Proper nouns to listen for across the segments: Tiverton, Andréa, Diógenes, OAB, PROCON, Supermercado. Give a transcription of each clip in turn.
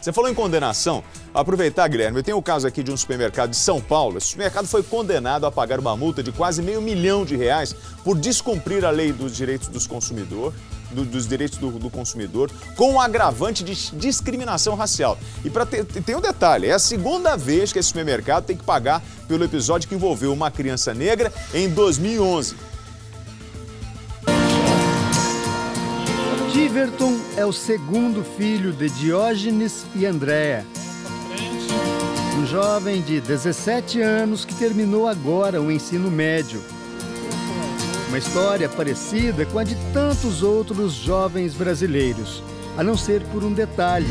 Você falou em condenação. Aproveitar, Guilherme, eu tenho o caso aqui de um supermercado de São Paulo. Esse supermercado foi condenado a pagar uma multa de quase R$500 mil por descumprir a lei dos direitos dos consumidores. dos direitos do consumidor, com um agravante de discriminação racial. E tem um detalhe, é a segunda vez que esse supermercado tem que pagar pelo episódio que envolveu uma criança negra em 2011. Tiverton é o segundo filho de Diógenes e Andréa. Um jovem de 17 anos que terminou agora o ensino médio. Uma história parecida com a de tantos outros jovens brasileiros, a não ser por um detalhe,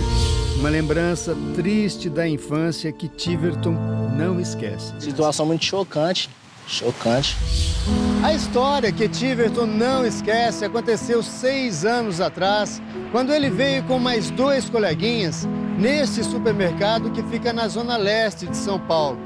uma lembrança triste da infância que Tiverton não esquece. Situação muito chocante, chocante. A história que Tiverton não esquece aconteceu 6 anos atrás, quando ele veio com mais 2 coleguinhas neste supermercado que fica na zona leste de São Paulo.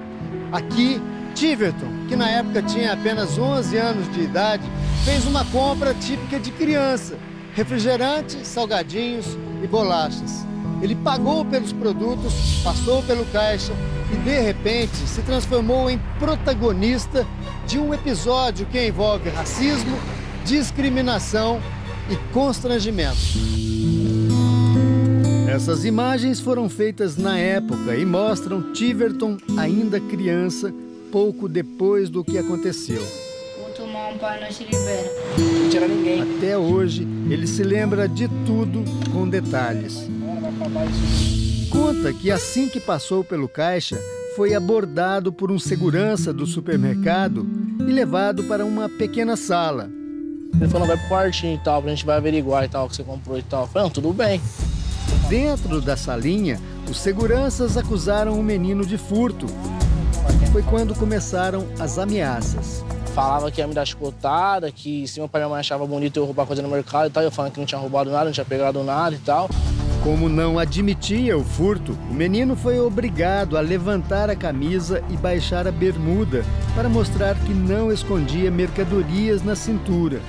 Aqui, Tiverton, que na época tinha apenas 11 anos de idade, fez uma compra típica de criança: refrigerante, salgadinhos e bolachas. Ele pagou pelos produtos, passou pelo caixa e, de repente, se transformou em protagonista de um episódio que envolve racismo, discriminação e constrangimento. Essas imagens foram feitas na época e mostram Tiverton ainda criança, pouco depois do que aconteceu. Até hoje, ele se lembra de tudo com detalhes. Conta que assim que passou pelo caixa, foi abordado por um segurança do supermercado e levado para uma pequena sala. Ele falou: vai pro quartinho e tal, pra gente vai averiguar e tal, o que você comprou e tal. Eu falei: não, tudo bem. Dentro da salinha, os seguranças acusaram o menino de furto. Foi quando começaram as ameaças. Falava que ia me dar chicotada, que se meu pai e minha mãe achavam bonito eu roubar coisa no mercado e tal, eu falando que não tinha roubado nada, não tinha pegado nada e tal. Como não admitia o furto, o menino foi obrigado a levantar a camisa e baixar a bermuda para mostrar que não escondia mercadorias na cintura.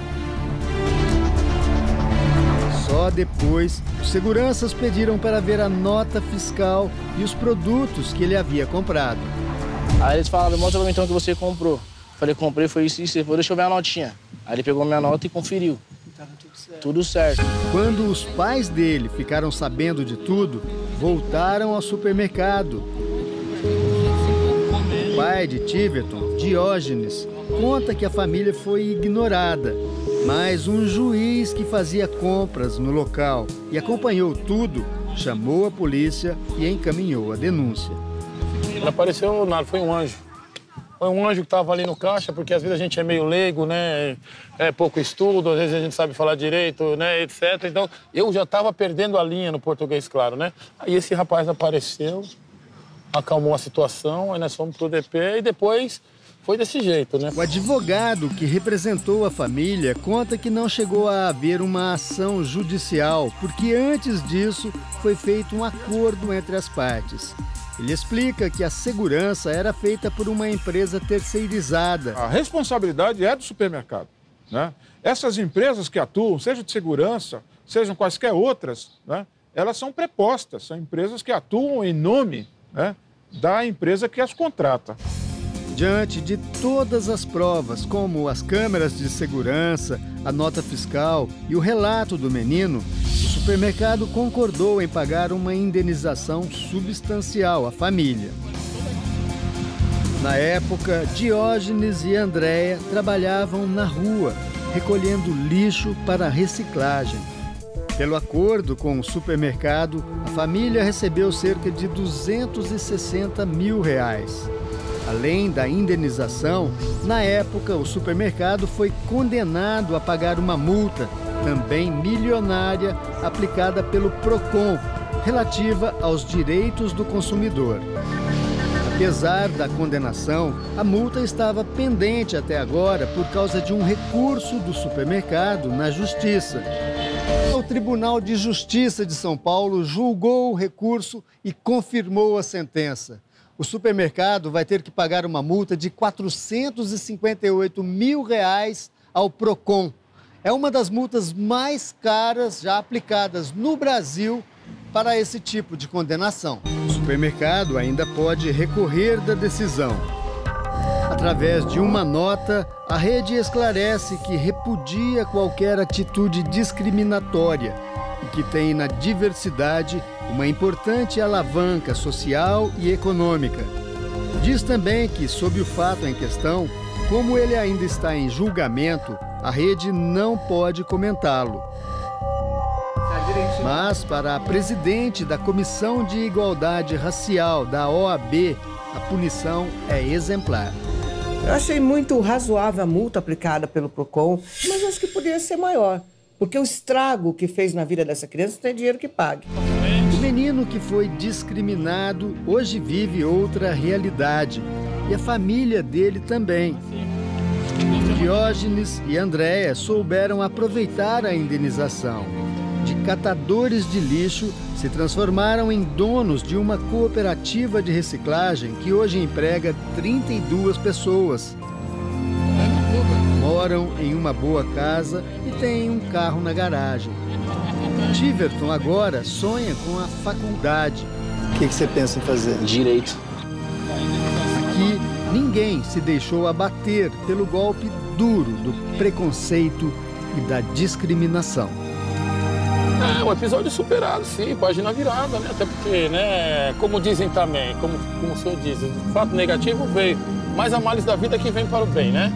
Só depois, os seguranças pediram para ver a nota fiscal e os produtos que ele havia comprado. Aí eles falaram: mostra pra mim então o que você comprou. Falei: comprei, foi isso e isso. Ele falou: deixa eu ver a notinha. Aí ele pegou minha nota e conferiu. Tava tudo certo. Tudo certo. Quando os pais dele ficaram sabendo de tudo, voltaram ao supermercado. O pai de Tiverton, Diógenes, conta que a família foi ignorada, mas um juiz que fazia compras no local e acompanhou tudo, chamou a polícia e encaminhou a denúncia. Não apareceu nada, foi um anjo. Foi um anjo que estava ali no caixa, porque às vezes a gente é meio leigo, né? É pouco estudo, às vezes a gente sabe falar direito, né? Etc. Então, eu já estava perdendo a linha no português, claro, né? Aí esse rapaz apareceu, acalmou a situação, aí nós fomos pro DP e depois foi desse jeito, né? O advogado que representou a família conta que não chegou a haver uma ação judicial, porque antes disso foi feito um acordo entre as partes. Ele explica que a segurança era feita por uma empresa terceirizada. A responsabilidade é do supermercado, né? Essas empresas que atuam, seja de segurança, sejam quaisquer outras, né? Elas são prepostas, são empresas que atuam em nome, né, da empresa que as contrata. Diante de todas as provas, como as câmeras de segurança, a nota fiscal e o relato do menino, o supermercado concordou em pagar uma indenização substancial à família. Na época, Diógenes e Andréa trabalhavam na rua, recolhendo lixo para reciclagem. Pelo acordo com o supermercado, a família recebeu cerca de R$260 mil. Além da indenização, na época o supermercado foi condenado a pagar uma multa, também milionária, aplicada pelo PROCON, relativa aos direitos do consumidor. Apesar da condenação, a multa estava pendente até agora por causa de um recurso do supermercado na Justiça. O Tribunal de Justiça de São Paulo julgou o recurso e confirmou a sentença. O supermercado vai ter que pagar uma multa de R$458 mil ao PROCON. É uma das multas mais caras já aplicadas no Brasil para esse tipo de condenação. O supermercado ainda pode recorrer da decisão. Através de uma nota, a rede esclarece que repudia qualquer atitude discriminatória e que tem na diversidade uma importante alavanca social e econômica. Diz também que, sob o fato em questão, como ele ainda está em julgamento, a rede não pode comentá-lo. Mas, para a presidente da Comissão de Igualdade Racial da OAB, a punição é exemplar. Eu achei muito razoável a multa aplicada pelo PROCON, mas acho que poderia ser maior, porque o estrago que fez na vida dessa criança não tem dinheiro que pague. O menino que foi discriminado hoje vive outra realidade, e a família dele também. Diógenes e Andréa souberam aproveitar a indenização. De catadores de lixo, se transformaram em donos de uma cooperativa de reciclagem que hoje emprega 32 pessoas. Moram em uma boa casa e têm um carro na garagem. Tiverton agora sonha com a faculdade. O que você pensa em fazer? Direito. Aqui, ninguém se deixou abater pelo golpe duro do preconceito e da discriminação. É um episódio superado, sim, página virada, né? Até porque, né, como dizem também, como o senhor diz, o fato negativo veio, mas a males da vida que vem para o bem, né?